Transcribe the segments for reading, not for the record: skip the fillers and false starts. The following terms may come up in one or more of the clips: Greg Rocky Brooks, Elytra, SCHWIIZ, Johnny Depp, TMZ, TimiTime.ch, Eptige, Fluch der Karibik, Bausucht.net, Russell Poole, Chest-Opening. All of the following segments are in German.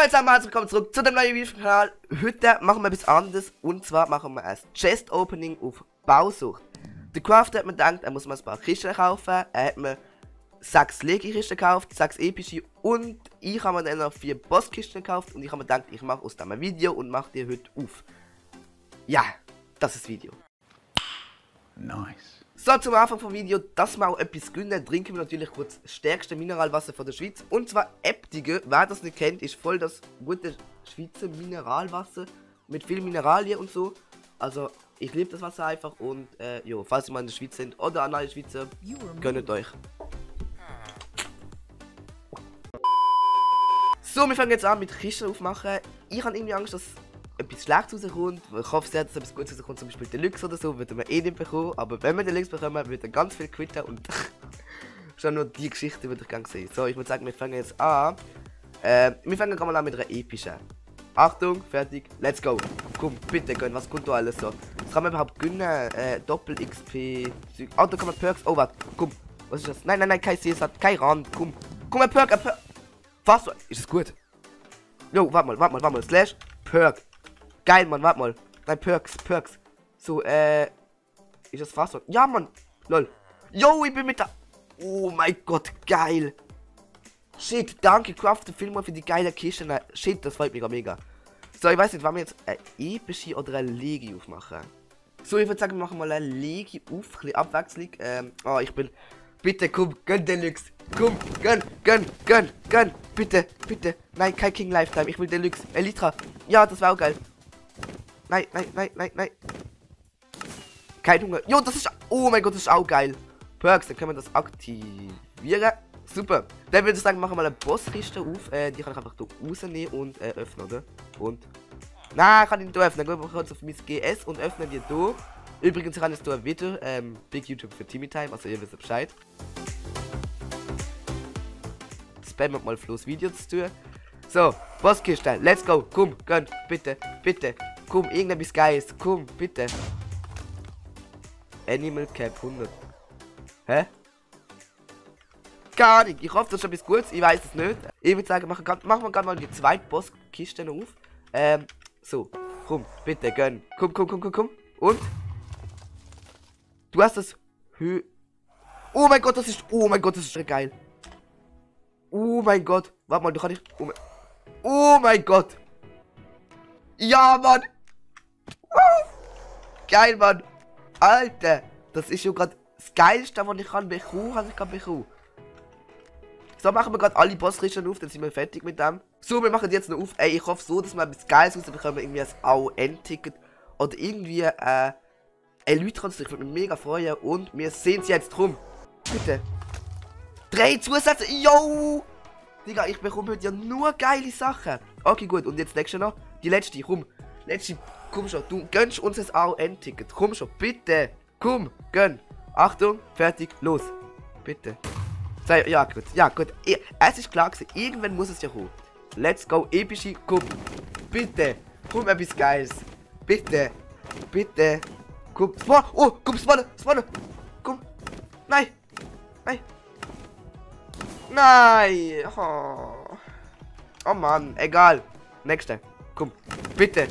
Scheiße, herzlich willkommen zurück zu dem neuen Video vom Kanal. Heute machen wir etwas anderes, und zwar machen wir ein Chest Opening auf Bausucht. Der Crafter hat mir gedacht, er muss mal ein paar Kisten kaufen. Er hat mir 6 Legi-Kisten gekauft, 6 epische, und ich habe mir dann noch 4 Bosskisten gekauft, und ich habe mir gedacht, ich mache aus dem ein Video und mache die heute auf. Ja, das ist das Video. Nice. So, zum Anfang vom Video, dass wir auch etwas gönnen, trinken wir natürlich kurz das stärkste Mineralwasser von der Schweiz. Und zwar Eptige. Wer das nicht kennt, ist voll das gute Schweizer Mineralwasser mit viel Mineralien und so. Also, ich liebe das Wasser einfach, und jo, falls ihr mal in der Schweiz sind oder an alle Schweizer, gönnt euch. So, wir fangen jetzt an mit Kisten aufmachen. Ich habe irgendwie Angst, dass etwas Schlechtes rauskommt. Ich hoffe sehr, dass etwas Gutes rauskommt, zum Beispiel Deluxe oder so, wird man eh nicht bekommen. Aber wenn wir Deluxe bekommen, wird er ganz viel quitten, und schon nur die Geschichte würde ich gerne sehen. So, ich würde sagen, wir fangen jetzt an. Wir fangen gerade mal an mit einer epischen. Achtung, fertig, let's go. Komm, bitte gönn, was kommt da alles so? Was kann man überhaupt gönnen? Doppel XP, Auto kann man Perks, oh warte, komm. Was ist das? Nein, nein, nein, kein CS hat, kein Rand, komm. Komm, ein Perk, was? Ist es gut? Jo, warte mal, Slash, Perk. Geil, Mann, warte mal. Nein, Perks. So, ist das Fahrzeug? Ja, Mann. Lol. Yo, ich bin mit da. Oh mein Gott, geil. Shit, danke, Crafted, vielmals für die geile Kiste. Na, shit, das freut mich mega. So, ich weiß nicht, wann wir jetzt eine epische oder eine Legi aufmachen. So, ich würde sagen, wir machen mal eine Legi auf. Ein bisschen Abwechslung. Oh, ich bin... Bitte, komm, gönn Deluxe. Komm, gönn. Bitte. Nein, kein King Lifetime. Ich will Deluxe. Elytra. Ja, das war auch geil. Nein. Kein Hunger. Jo, das ist... Oh mein Gott, das ist auch geil. Perks, dann können wir das aktivieren. Super. Dann würde ich sagen, machen wir mal eine Bosskiste auf. Die kann ich einfach hier rausnehmen und öffnen, oder? Und... Nein, ich kann die nicht öffnen. Dann gehen wir kurz auf mein GS und öffnen die hier. Übrigens, ich kann jetzt hier wieder Big YouTube für TimiTime, also ihr wisst Bescheid. Spammt mal Flo's Video zu tun. So, Bosskiste, let's go. Komm, gönn, bitte. Komm, irgendetwas Geiles. Komm, bitte. Animal Cap 100. Hä? Gar nicht. Ich hoffe, das ist etwas Gutes. Ich weiß es nicht. Ich würde sagen, machen wir gerade mal die zweite Bosskiste auf. So. Komm, bitte, gönn. Komm. Und? Du hast das... Oh mein Gott, das ist... Oh mein Gott, das ist geil. Oh mein Gott. Warte mal, du kannst nicht... Oh mein Gott. Ja, Mann. Geil, Mann. Alter, das ist ja gerade das Geilste, was ich kann bekommen kann. So, machen wir gerade alle Bosskisten auf, dann sind wir fertig mit dem. So, wir machen die jetzt noch auf. Ey, ich hoffe so, dass wir etwas Geiles rausbekommen. Irgendwie ein AON-Ticket oder irgendwie Elytra. Ich würde mich mega freuen, und wir sehen es jetzt drum. Bitte. 3 Zusätze. Yo! Digga, ich bekomme heute ja nur geile Sachen. Okay, gut. Und jetzt nächste noch. Die letzte, komm. Letzte, komm schon. Du gönnst uns das AON-Ticket. Komm schon, bitte. Komm, gönn. Achtung, fertig, los. Bitte. Ja, gut. Ja, gut. Es ist klar gewesen. Irgendwann muss es ja kommen. Let's go, epische. Komm. Bitte. Komm, etwas Geiles. Bitte. Bitte. Komm. Spawn. Oh, komm, Spawn. Komm. Nein. Oh Mann, egal. Nächste. Komm. Bitte.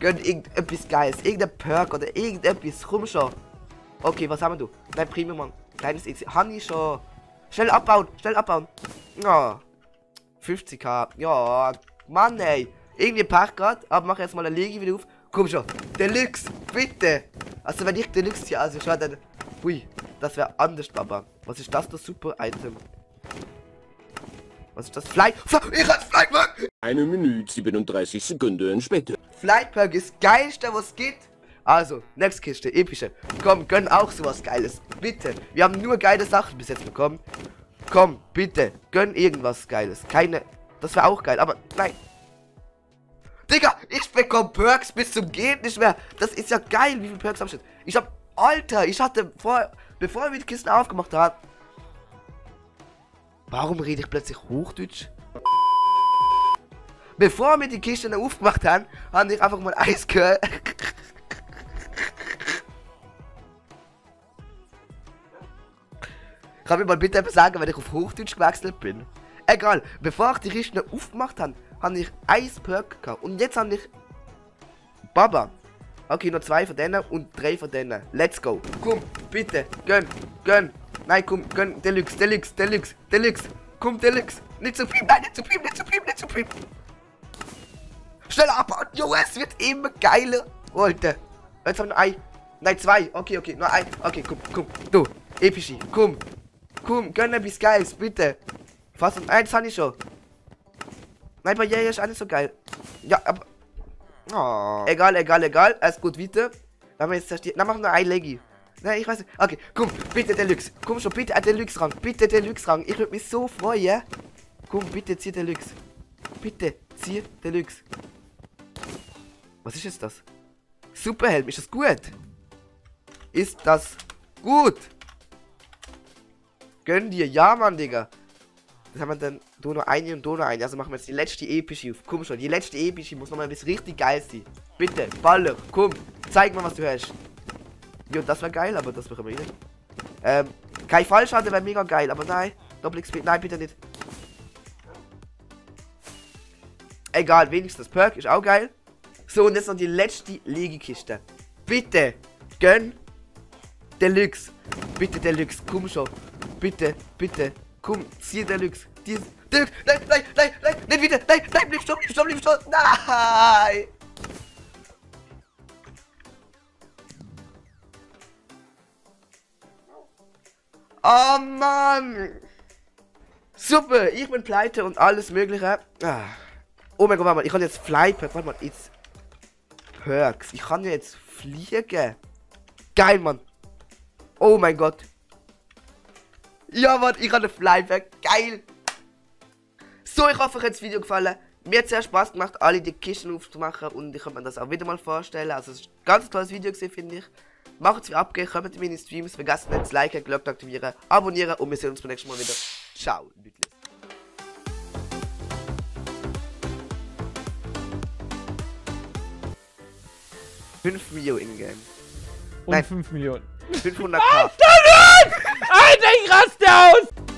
Gönn irgendetwas Geiles. Irgendein Perk oder irgendetwas. Komm schon. Okay, was haben wir? Nein, Premium, Mann. Kleines Easy. Honey schon. Schnell abbauen. Ja. 50k. Ja. Mann, ey. Irgendwie Pech gerade. Aber mach jetzt mal eine Legi wieder auf. Komm schon. Deluxe. Bitte. Also, wenn ich Deluxe hier, also schon dann... Hui. Das wäre anders, Papa. Was ist das, das super Item? Was ist das? Fly... Ich hab's Fly Perk! 1 Minute 37 Sekunden später. Fly Perk ist geilste, was gibt. Also, nächste Kiste, epische. Komm, gönn auch sowas Geiles. Bitte. Wir haben nur geile Sachen bis jetzt bekommen. Komm, bitte. Gönn irgendwas Geiles. Keine... Das wäre auch geil, aber... Nein. Digga, ich bekomme Perks bis zum Geht nicht mehr. Das ist ja geil, wie viele Perks am Schnitt. Ich hab... Alter, ich hatte vor... Bevor wir die Kisten aufgemacht haben... Warum rede ich plötzlich Hochdeutsch? Bevor wir die Kisten aufgemacht haben, habe ich einfach mal Eis gehört. Kann mir mal bitte sagen, wenn ich auf Hochdeutsch gewechselt bin? Egal, bevor ich die Richtung aufgemacht habe, habe ich Eisberg gehabt. Und jetzt habe ich Baba. Okay, noch zwei von denen und drei von denen. Let's go. Komm, bitte. Gönn, gönn. Nein, komm, gönn. Deluxe, Deluxe, Deluxe, Deluxe. Komm, Deluxe. Nicht zu viel, nein, nicht zu viel, nicht zu viel, nicht zu viel. Schnell abbauen. Jo, es wird immer geiler. Alter. Jetzt haben wir noch ein. Nein, zwei. Okay, nur ein. Okay, komm, komm. Du, Epischi, komm. Komm, gönn etwas Geiles, bitte. Fast um eins habe ich schon. Nein, bei Jäger ist alles so geil. Ja, aber... Oh. Egal. Alles gut, weiter. Dann machen wir noch ein Leggy. Nein, ich weiß nicht. Okay, komm, bitte Deluxe. Komm schon, bitte an Deluxe ran. Bitte Deluxe ran. Ich würde mich so freuen. Komm, bitte zieh Deluxe. Bitte zieh Deluxe. Was ist jetzt das? Superhelm, ist das gut? Ist das gut? Gönn dir, ja Mann, Digga. Das haben wir dann nur eine. Also machen wir jetzt die letzte epische auf. Komm schon, die letzte epische muss nochmal ein bisschen richtig geil sein. Bitte, Baller, komm, zeig mal, was du hast. Jo, das war geil, aber das machen wir nicht. Kein Fallschaden wäre mega geil, aber nein. Doppel-XP, nein, bitte nicht. Egal, wenigstens das Perk ist auch geil. So, und jetzt noch die letzte Legikiste. Bitte, gönn. Deluxe. Bitte, Deluxe, komm schon. Bitte. Komm, zieh Deluxe. Deluxe. Nein. Nicht wieder. Nein, bleib schon. Nein. Oh Mann. Super. Ich bin pleite und alles Mögliche. Ah. Oh mein Gott, warte mal. Ich kann jetzt Fly-Perk. Warte mal. Jetzt Perks. Ich kann jetzt fliegen. Geil, Mann. Oh mein Gott. Ja, Mann, ich habe einen Flyback. Geil! So, ich hoffe, euch hat das Video gefallen. Mir hat es sehr Spaß gemacht, alle die Kisten aufzumachen. Und ich kann mir das auch wieder mal vorstellen. Also, es ist ein ganz tolles Video gewesen, finde ich. Macht's wie abgehen, kommt in meine Streams. Vergesst nicht zu liken, Glocke aktivieren, abonnieren. Und wir sehen uns beim nächsten Mal wieder. Ciao, Leute. $5 Millionen in-game. Und nein, 5 Millionen. 500k. Alter, ich raste aus!